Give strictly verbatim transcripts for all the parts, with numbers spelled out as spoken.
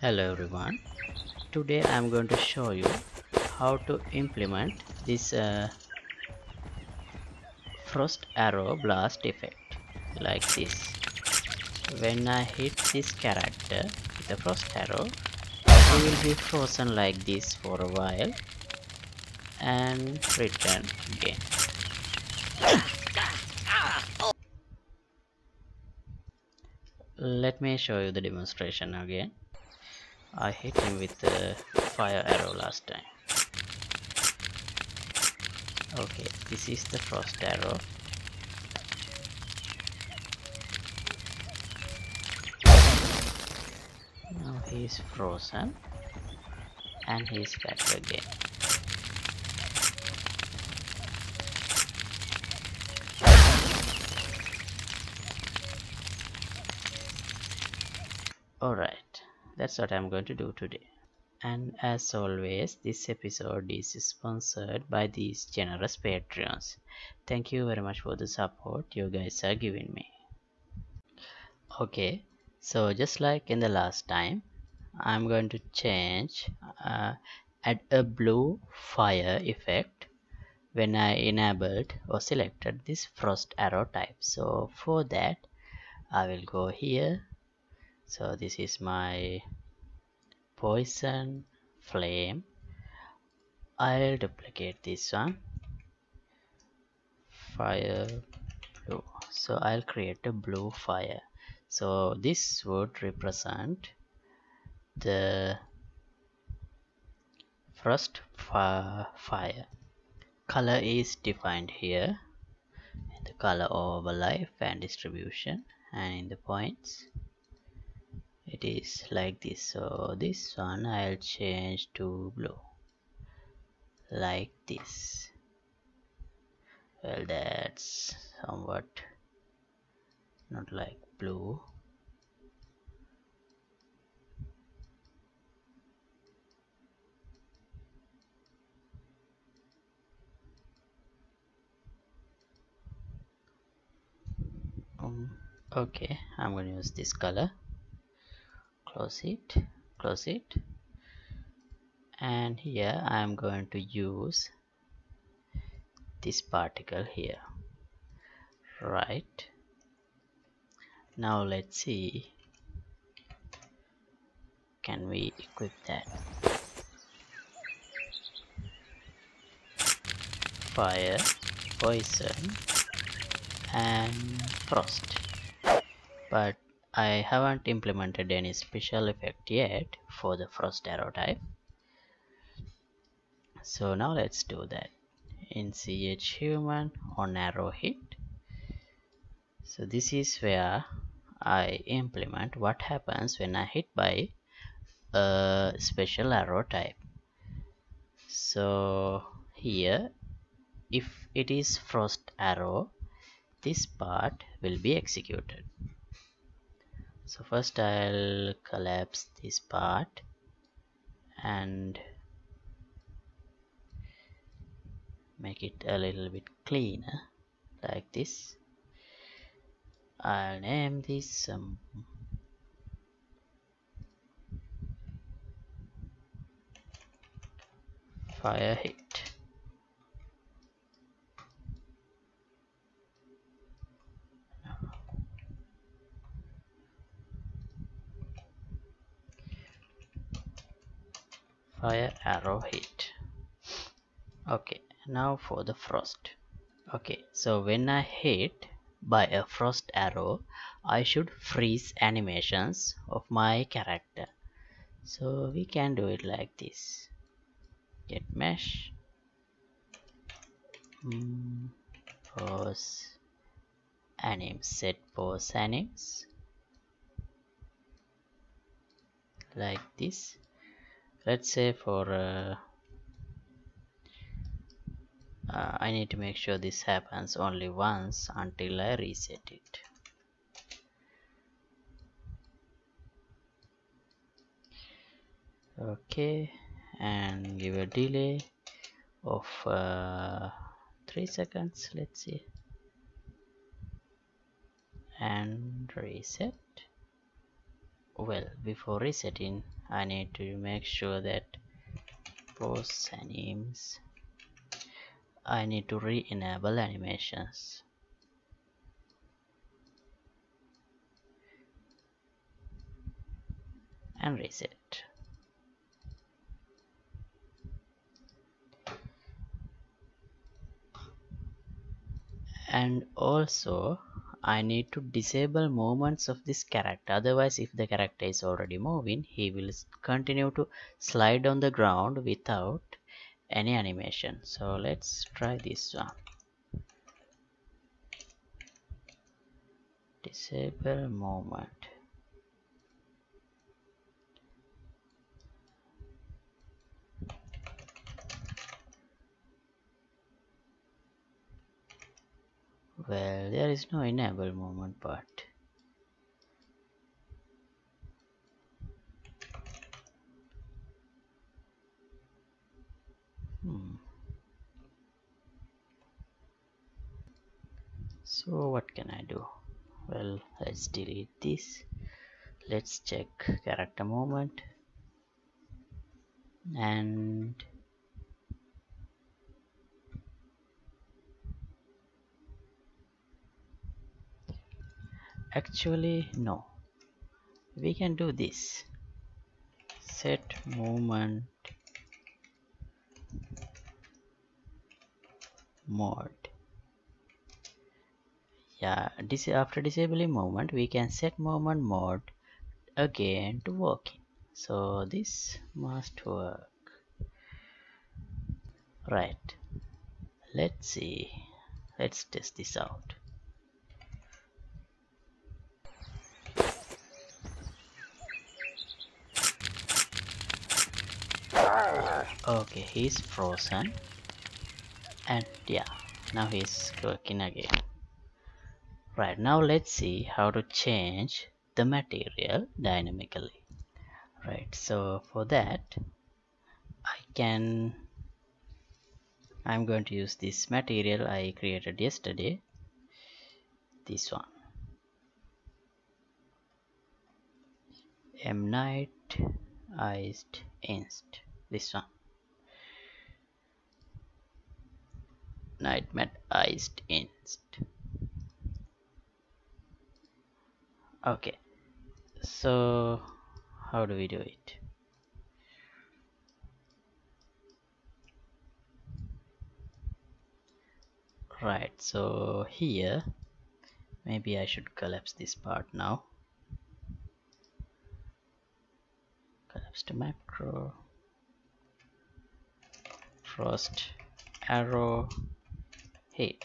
Hello everyone, today I am going to show you how to implement this uh, frost arrow blast effect like this. When I hit this character with the frost arrow, he will be frozen like this for a while and return again. Let me show you the demonstration again. I hit him with the fire arrow last time. Okay, this is the frost arrow. Now he is frozen and he is back again. Alright. That's what I'm going to do today. And as always, this episode is sponsored by these generous Patreons. Thank you very much for the support you guys are giving me. Okay, so just like in the last time, I'm going to change, uh, add a blue fire effect when I enabled or selected this frost arrow type. So for that, I will go here. So this is my poison flame. I'll duplicate this one, fire blue. So I'll create a blue fire. So this would represent the frost fire. Color is defined here in the color overlay and distribution, and in the points it is like this. So this one I'll change to blue like this. Well, that's somewhat not like blue. Um, okay, I'm gonna use this color. Close it, close it, and here I am going to use this particle here. Right, now let's see, can we equip that? Fire, poison and frost, but I haven't implemented any special effect yet for the frost arrow type. So now let's do that. In C H Human on arrow hit. So this is where I implement what happens when I hit by a special arrow type. So here, if it is frost arrow, this part will be executed. So first I'll collapse this part and make it a little bit cleaner like this. I'll name this um, fire hit. Fire arrow hit. Okay, now for the frost. Okay, so when I hit by a frost arrow, I should freeze animations of my character. So we can do it like this. Get mesh, mm, pose animes, set pose animes like this. Let's say for uh, uh, I need to make sure this happens only once until I reset it. Okay, and give a delay of uh, three seconds, let's see, and reset. Well, before resetting I need to make sure that post animes. I need to re-enable animations. And reset. And also I need to disable movements of this character, otherwise if the character is already moving, he will continue to slide on the ground without any animation. So let's try this one. Disable movement. Well, there is no enable movement part. Hmm. So what can I do? Well, let's delete this. Let's check character movement. And actually no, we can do this, set movement mode. Yeah, this after disabling movement we can set movement mode again to working. So this must work, right? Let's see, let's test this out. Okay, he's frozen, and yeah, now he's working again. Right, now let's see how to change the material dynamically. Right, so for that I can I'm going to use this material I created yesterday, this one, Nightmare Iced inst, this one, Nightmare Iced inst. Okay, so how do we do it? Right, so here maybe I should collapse this part now. Collapse to macro, frost arrow hit.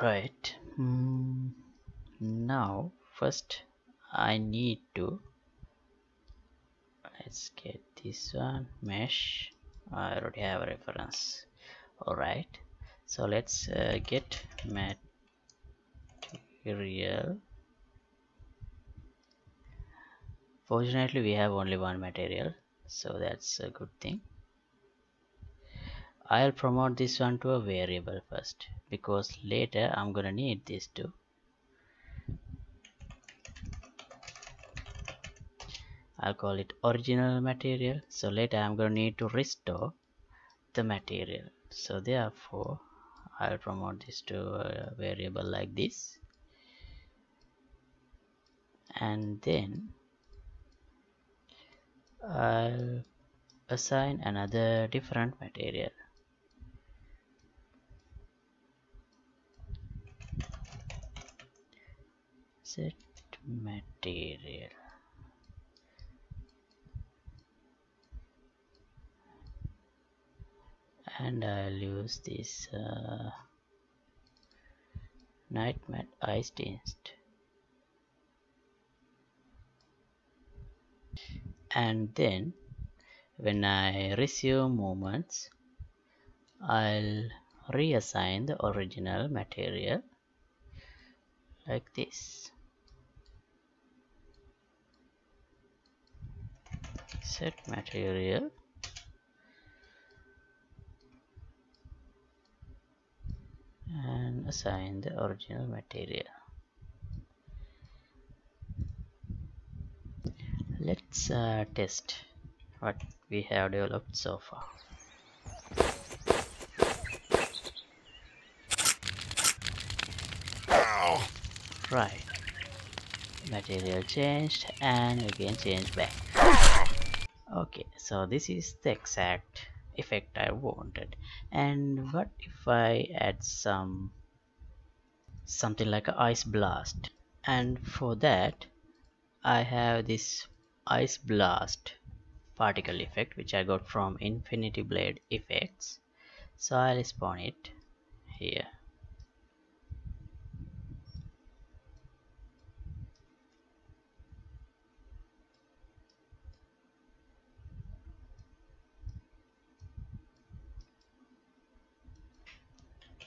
Right, mm. Now first I need to, let's get this one, mesh. I already have a reference. Alright, so let's uh, get mat material. Fortunately we have only one material, so that's a good thing. I'll promote this one to a variable first, because later I'm gonna need this too. I'll call it original material, so later I'm gonna need to restore the material, so therefore I'll promote this to a variable like this. And then I'll assign another different material. Set material. And I'll use this uh, Nightmare Iced inst. And then when I resume movements, I'll reassign the original material like this. Set material. assign the original material. Let's uh, test what we have developed so far. Ow. Right, material changed and again change back. Okay, so this is the exact effect I wanted. And what if I add some something like an ice blast? And for that I have this ice blast particle effect which I got from Infinity Blade effects, so I'll spawn it here.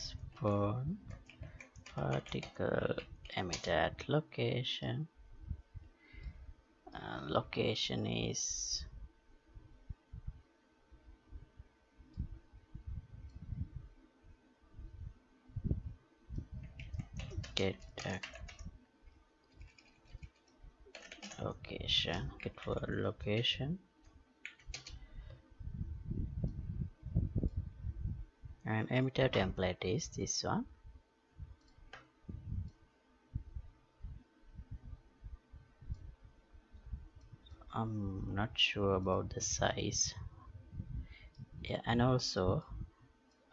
Spawn particle emitter at location. Uh, location is get a location, get for location, and emitter template is this one. I'm not sure about the size. Yeah, and also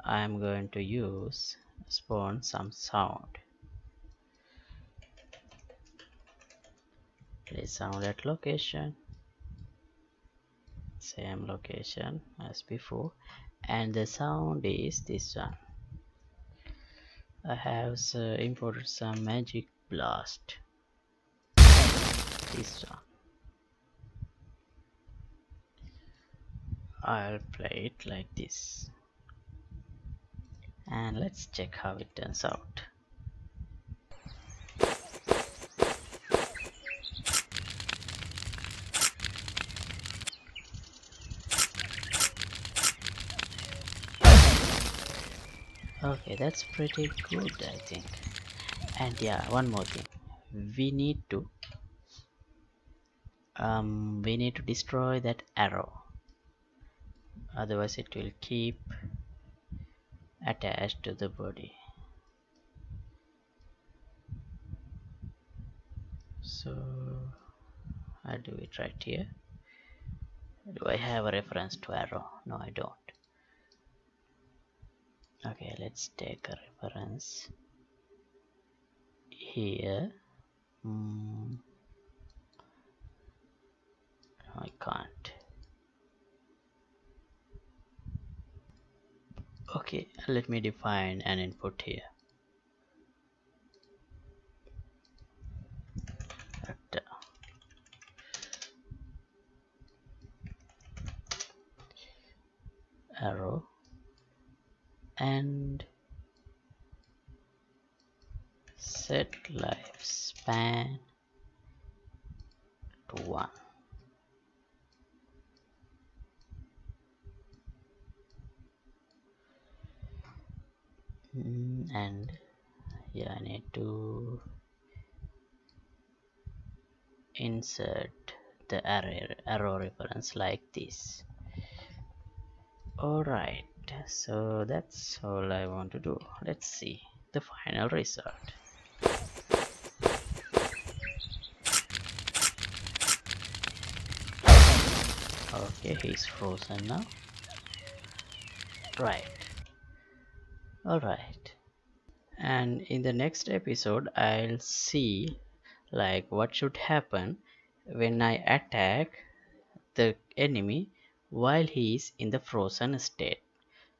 I'm going to use spawn some sound. Play sound at location, same location as before, and the sound is this one. I have uh, imported some magic blast. This one. I'll play it like this and let's check how it turns out. Okay, that's pretty good, I think. And yeah, one more thing, we need to um, we need to destroy that arrow, otherwise it will keep attached to the body. So I'll do it right here. Do I have a reference to arrow? No, I don't. Okay, let's take a reference here. mm. No, I can't. Okay, let me define an input here. Arrow and set lifespan to one. And yeah, I need to insert the arrow, arrow reference like this. Alright, so that's all I want to do. Let's see the final result. Okay, he's frozen now. Right. Alright, and in the next episode I'll see like what should happen when I attack the enemy while he is in the frozen state.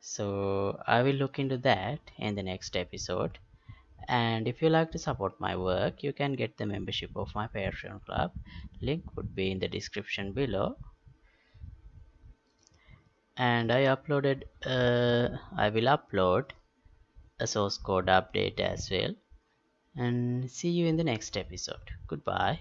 So I will look into that in the next episode. And if you like to support my work, you can get the membership of my Patreon club. Link would be in the description below. And I uploaded uh, I will upload a source code update as well, and see you in the next episode. Goodbye.